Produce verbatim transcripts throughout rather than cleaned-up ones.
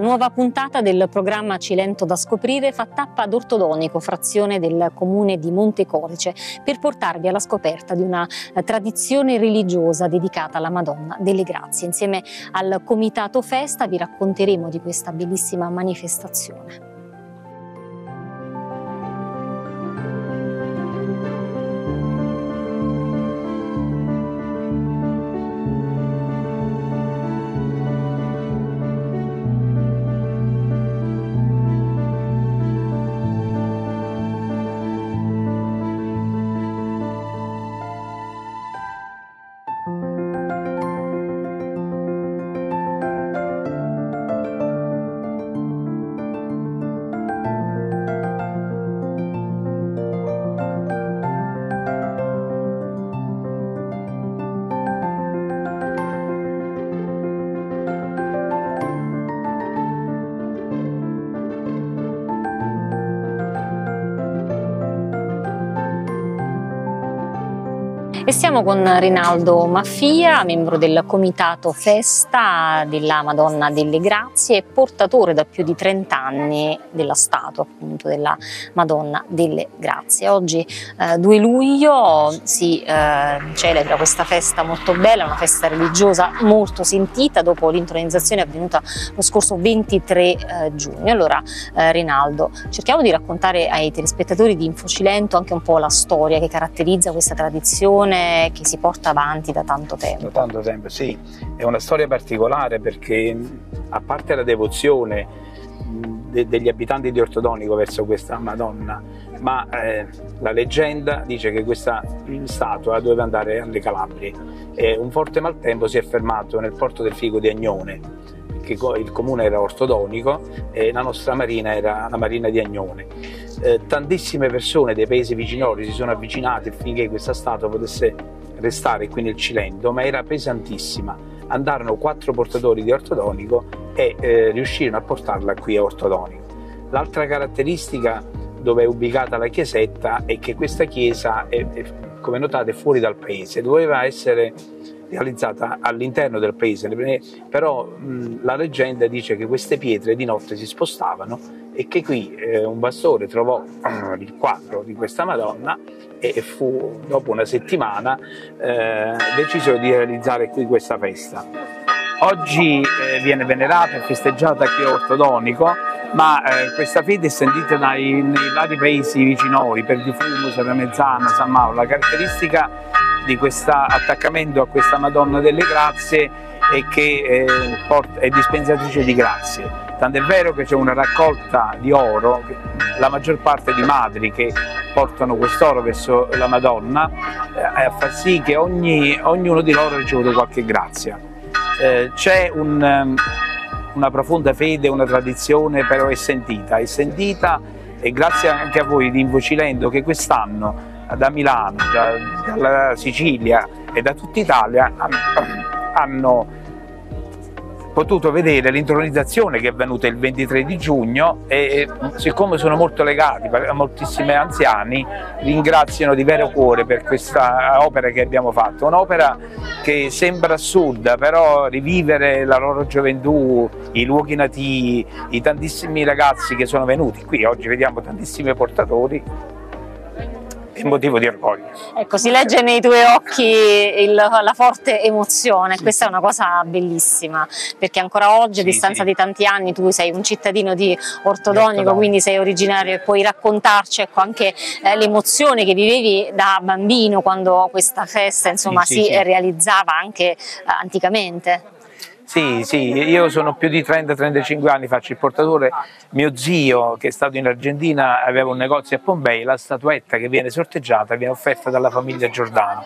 La nuova puntata del programma Cilento da Scoprire fa tappa ad Ortodonico, frazione del comune di Montecorice, per portarvi alla scoperta di una tradizione religiosa dedicata alla Madonna delle Grazie. Insieme al Comitato Festa vi racconteremo di questa bellissima manifestazione. E siamo con Rinaldo Maffia, membro del Comitato Festa della Madonna delle Grazie e portatore da più di trenta anni della statua appunto della Madonna delle Grazie. Oggi eh, due luglio si eh, celebra questa festa molto bella, una festa religiosa molto sentita dopo l'intronizzazione avvenuta lo scorso ventitré giugno. Allora eh, Rinaldo, cerchiamo di raccontare ai telespettatori di InfoCilento anche un po' la storia che caratterizza questa tradizione che si porta avanti da tanto tempo. Da tanto tempo, sì. È una storia particolare perché, a parte la devozione de degli abitanti di Ortodonico verso questa Madonna, ma eh, la leggenda dice che questa statua doveva andare alle Calabrie e un forte maltempo si è fermato nel porto del Figo di Agnone, che il comune era Ortodonico e la nostra marina era la marina di Agnone. Eh, tantissime persone dei paesi vicinori si sono avvicinate finché questa statua potesse restare qui nel Cilento, ma era pesantissima. Andarono quattro portatori di Ortodonico e eh, riuscirono a portarla qui a Ortodonico. L'altra caratteristica dove è ubicata la chiesetta è che questa chiesa è, è, come notate, fuori dal paese. Doveva essere realizzata all'interno del paese, però mh, la leggenda dice che queste pietre di notte si spostavano e che qui eh, un pastore trovò eh, il quadro di questa Madonna e fu, dopo una settimana, eh, deciso di realizzare qui questa festa. Oggi eh, viene venerata e festeggiata qui a Ortodonico, ma eh, questa fede è sentita dai, nei vari paesi vicinori, per Di Fulmus, Peramezzana, San Mauro. La caratteristica di questo attaccamento a questa Madonna delle Grazie è che eh, è dispensatrice di grazie, tant'è vero che c'è una raccolta di oro, la maggior parte di madri che portano quest'oro verso la Madonna eh, a far sì che ogni, ognuno di loro ha ricevuto qualche grazia. Eh, c'è un, una profonda fede, una tradizione, però è sentita, è sentita e grazie anche a voi di InfoCilento che quest'anno da Milano, da, dalla Sicilia e da tutta Italia hanno potuto vedere l'intronizzazione che è avvenuta il ventitré di giugno e siccome sono molto legati, moltissimi anziani ringraziano di vero cuore per questa opera che abbiamo fatto, un'opera che sembra assurda, però rivivere la loro gioventù, i luoghi nativi, i tantissimi ragazzi che sono venuti qui, oggi vediamo tantissimi portatori, motivo di orgoglio. Ecco, si legge nei tuoi occhi il, la forte emozione, sì. Questa è una cosa bellissima perché ancora oggi, a sì, distanza sì. di tanti anni, tu sei un cittadino di Ortodonico, quindi sei originario e puoi raccontarci, ecco, anche eh, l'emozione che vivevi da bambino quando questa festa, insomma, sì, si sì, realizzava sì. anche eh, anticamente. Sì, sì, io sono più di trenta trentacinque anni, faccio il portatore, mio zio che è stato in Argentina aveva un negozio a Pompei, la statuetta che viene sorteggiata viene offerta dalla famiglia Giordano,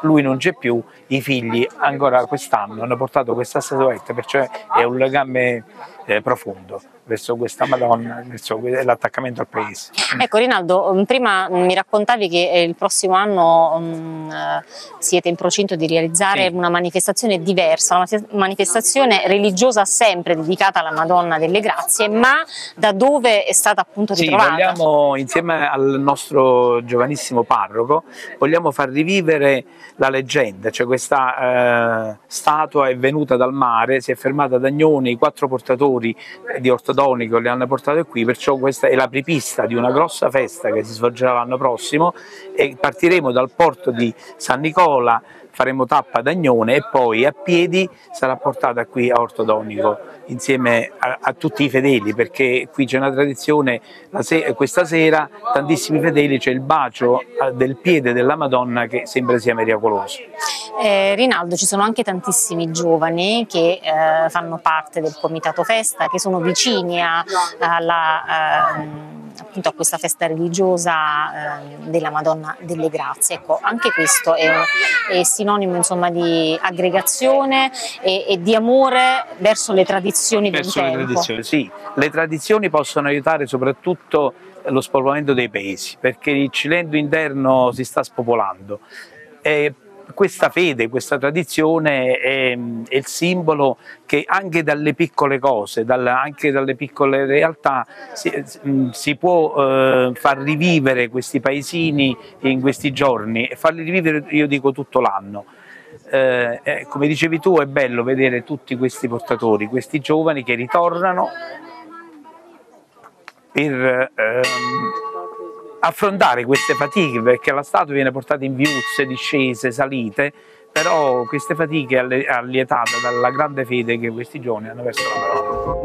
lui non c'è più, i figli ancora quest'anno hanno portato questa statuetta, perciò è un legame eh, profondo verso questa Madonna, verso l'attaccamento al paese. Ecco Rinaldo, prima mi raccontavi che il prossimo anno mh, siete in procinto di realizzare sì. una manifestazione diversa, una manifestazione religiosa sempre dedicata alla Madonna delle Grazie, ma da dove è stata appunto ritrovata? Sì, vogliamo, insieme al nostro giovanissimo parroco, vogliamo far rivivere la leggenda, cioè questa eh, statua è venuta dal mare, si è fermata ad Agnone, i quattro portatori lavori di Ortodonico le hanno portate qui, perciò questa è l'apripista di una grossa festa che si svolgerà l'anno prossimo, e partiremo dal porto di San Nicola, faremo tappa ad Agnone e poi a piedi sarà portata qui a Ortodonico insieme a, a tutti i fedeli, perché qui c'è una tradizione, la se questa sera tantissimi fedeli, c'è il bacio del piede della Madonna che sembra sia miracoloso. Eh, Rinaldo, ci sono anche tantissimi giovani che eh, fanno parte del comitato festa, che sono vicini a, alla... Eh, appunto a questa festa religiosa eh, della Madonna delle Grazie. Ecco, anche questo è, è sinonimo, insomma, di aggregazione e, e di amore verso le tradizioni del tempo. Verso le tradizioni, sì. Le tradizioni possono aiutare soprattutto lo spopolamento dei paesi, perché il Cilento interno si sta spopolando. E questa fede, questa tradizione è, è il simbolo che anche dalle piccole cose, dalla, anche dalle piccole realtà si, si può eh, far rivivere questi paesini in questi giorni, e farli rivivere, io dico, tutto l'anno. Eh, come dicevi tu, è bello vedere tutti questi portatori, questi giovani che ritornano per... Ehm, affrontare queste fatiche, perché la statua viene portata in viuzze, discese, salite, però queste fatiche allietate dalla grande fede che questi giovani hanno verso la Madonna.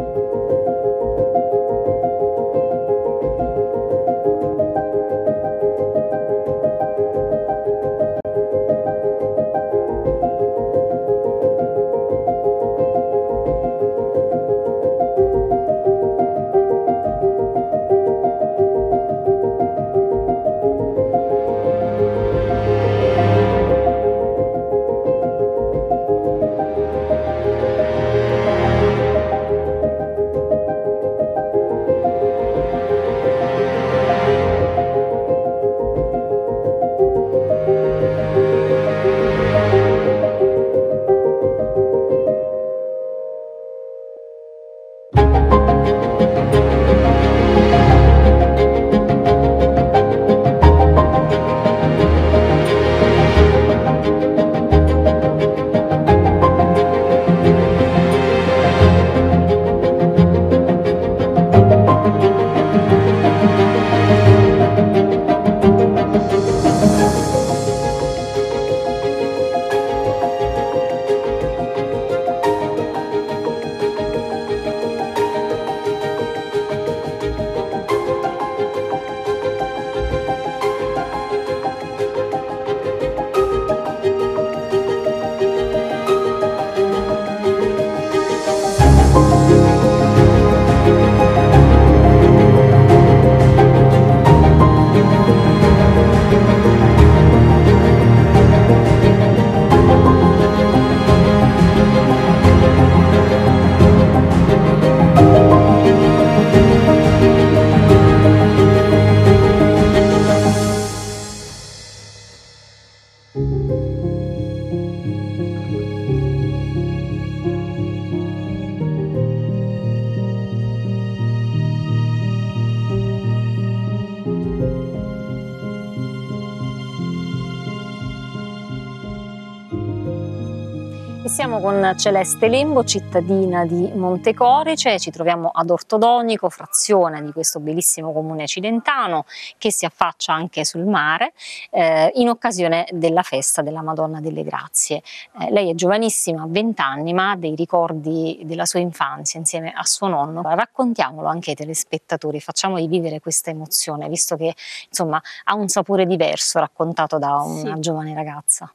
Siamo con Celeste Lembo, cittadina di Montecorice, ci troviamo ad Ortodonico, frazione di questo bellissimo comune cilentano che si affaccia anche sul mare, eh, in occasione della festa della Madonna delle Grazie. Eh, lei è giovanissima, ha vent'anni, ma ha dei ricordi della sua infanzia insieme a suo nonno. Raccontiamolo anche ai telespettatori, facciamogli vivere questa emozione, visto che, insomma, ha un sapore diverso raccontato da una sì. giovane ragazza.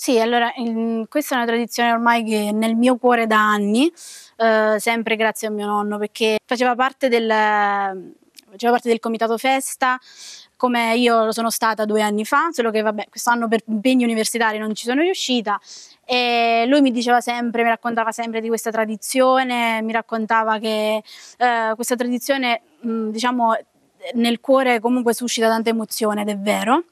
Sì, allora in, questa è una tradizione ormai che è nel mio cuore da anni, eh, sempre grazie a mio nonno, perché faceva parte del, faceva parte del comitato festa, come io lo sono stata due anni fa, solo che vabbè, quest'anno per impegni universitari non ci sono riuscita, e lui mi diceva sempre, mi raccontava sempre di questa tradizione, mi raccontava che eh, questa tradizione, mh, diciamo, nel cuore comunque suscita tanta emozione, ed è vero.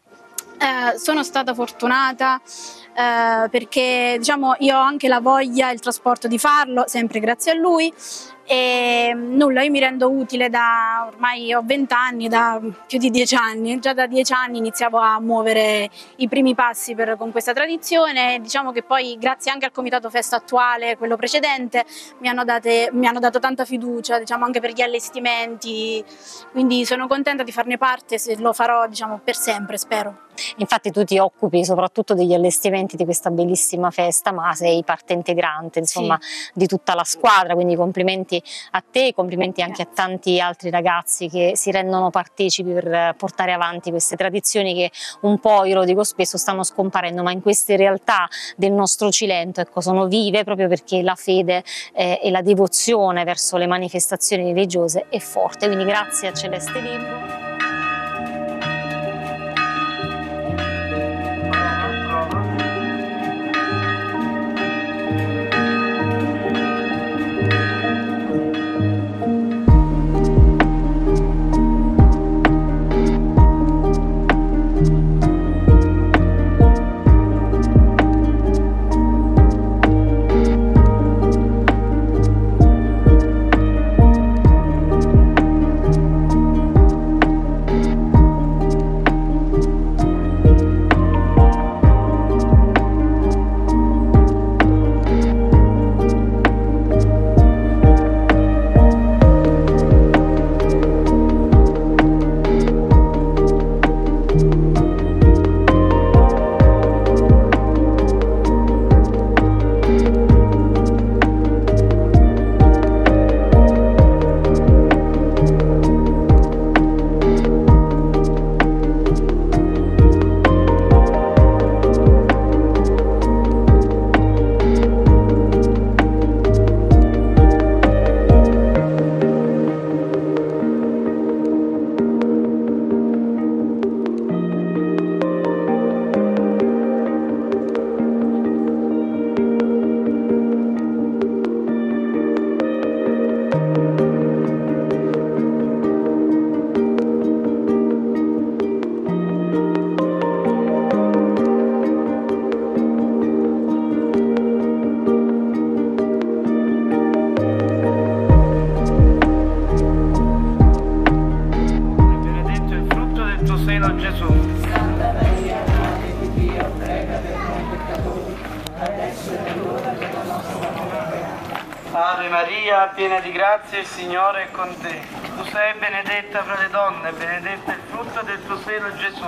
Eh, sono stata fortunata eh, perché, diciamo, io ho anche la voglia e il trasporto di farlo, sempre grazie a lui, E nulla, io mi rendo utile da ormai ho vent'anni, da più di dieci anni, già da dieci anni iniziavo a muovere i primi passi per, con questa tradizione. Diciamo che poi grazie anche al comitato festa attuale, quello precedente, mi hanno, date, mi hanno dato tanta fiducia, diciamo, anche per gli allestimenti, quindi sono contenta di farne parte, se lo farò, diciamo, per sempre, spero. Infatti tu ti occupi soprattutto degli allestimenti di questa bellissima festa, ma sei parte integrante, insomma, sì, di tutta la squadra, quindi complimenti a te e complimenti anche a tanti altri ragazzi che si rendono partecipi per portare avanti queste tradizioni che un po', io lo dico spesso, stanno scomparendo, ma in queste realtà del nostro Cilento, ecco, sono vive proprio perché la fede eh, e la devozione verso le manifestazioni religiose è forte. Quindi grazie a Celeste Lembo. Piena di grazie, il Signore è con te. Tu sei benedetta fra le donne, benedetto è il frutto del tuo seno, Gesù.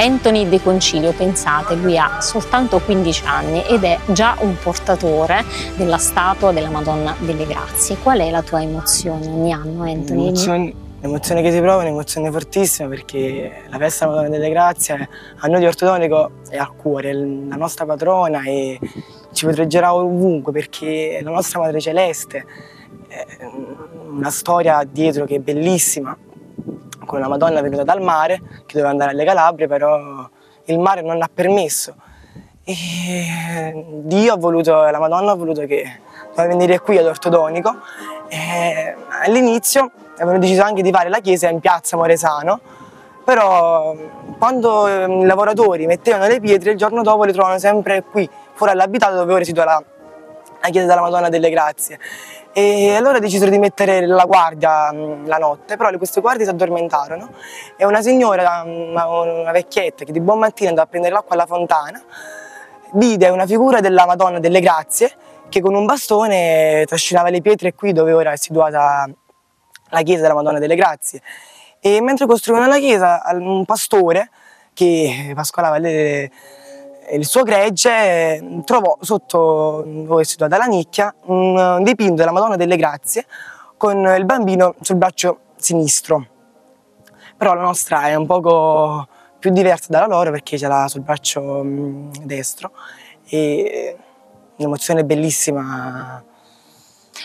Anthony De Concilio, pensate, lui ha soltanto quindici anni ed è già un portatore della statua della Madonna delle Grazie. Qual è la tua emozione ogni anno, Anthony? Emozione... L'emozione che si prova è un'emozione fortissima, perché la festa della Madonna delle Grazie a noi di Ortodonico è al cuore, è la nostra patrona e ci proteggerà ovunque, perché è la nostra Madre Celeste. È una storia dietro che è bellissima, con una Madonna venuta dal mare, che doveva andare alle Calabrie, però il mare non l'ha permesso. E Dio ha voluto, la Madonna ha voluto che doveva venire qui ad Ortodonico. All'inizio avevano deciso anche di fare la chiesa in piazza Moresano, però quando i lavoratori mettevano le pietre, il giorno dopo le trovavano sempre qui, fuori all'abitato dove ora si trova la, la chiesa della Madonna delle Grazie. E allora decisero di mettere la guardia la notte, però queste guardie si addormentarono e una signora, una, una vecchietta, che di buon mattino andava a prendere l'acqua alla fontana, vide una figura della Madonna delle Grazie che con un bastone trascinava le pietre qui dove ora è situata la chiesa della Madonna delle Grazie. E mentre costruivano la chiesa, un pastore che pascolava le, il suo gregge trovò sotto dove è situata la nicchia un dipinto della Madonna delle Grazie con il bambino sul braccio sinistro. Però la nostra è un poco più diversa dalla loro, perché ce l'ha sul braccio destro. E un'emozione bellissima.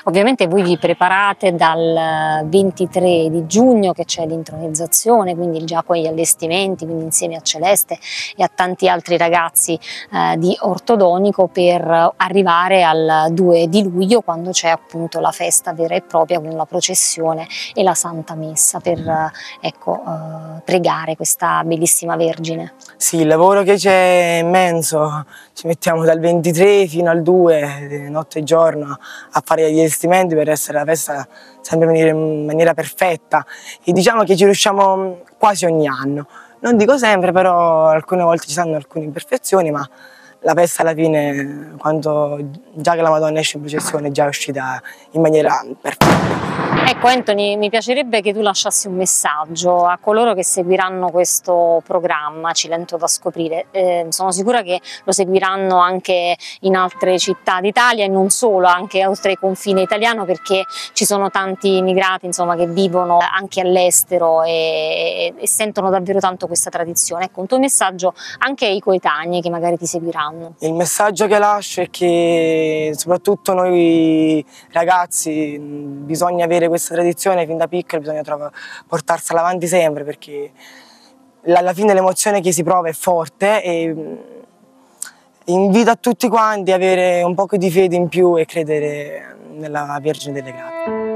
Ovviamente voi vi preparate dal ventitré di giugno, che c'è l'intronizzazione, quindi già poi gli allestimenti, quindi insieme a Celeste e a tanti altri ragazzi eh, di Ortodonico, per arrivare al due di luglio, quando c'è appunto la festa vera e propria con la processione e la Santa Messa per eh, ecco, eh, pregare questa bellissima Vergine. Sì, il lavoro che c'è è immenso, ci mettiamo dal ventitré fino al due, notte e giorno, a fare gli allestimenti per essere la festa sempre in maniera perfetta, e diciamo che ci riusciamo quasi ogni anno, non dico sempre, però alcune volte ci saranno alcune imperfezioni, ma la festa alla fine, quando già che la Madonna esce in processione, è già uscita in maniera perfetta. Ecco Anthony, mi piacerebbe che tu lasciassi un messaggio a coloro che seguiranno questo programma Cilento da Scoprire. Eh, sono sicura che lo seguiranno anche in altre città d'Italia e non solo, anche oltre il confine italiano, perché ci sono tanti immigrati, insomma, che vivono anche all'estero e, e sentono davvero tanto questa tradizione. Ecco, un tuo messaggio anche ai coetanei che magari ti seguiranno. Il messaggio che lascio è che soprattutto noi ragazzi bisogna avere questa tradizione fin da piccola, bisogna portarsela avanti sempre, perché alla fine l'emozione che si prova è forte, e invito a tutti quanti ad avere un po' di fede in più e credere nella Vergine delle Grazie.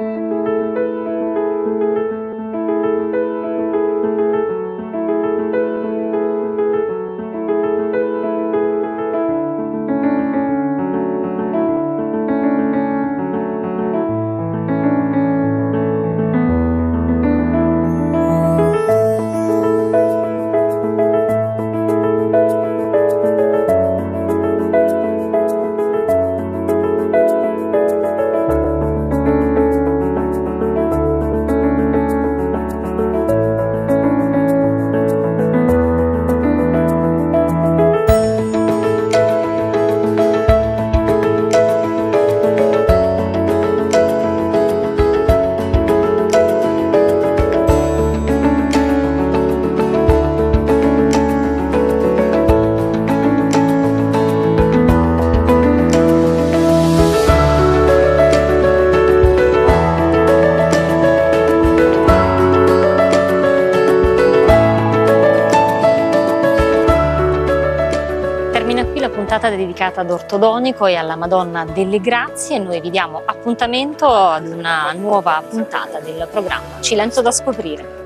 Dedicata ad Ortodonico e alla Madonna delle Grazie. Noi vi diamo appuntamento ad una nuova puntata del programma Cilento da Scoprire.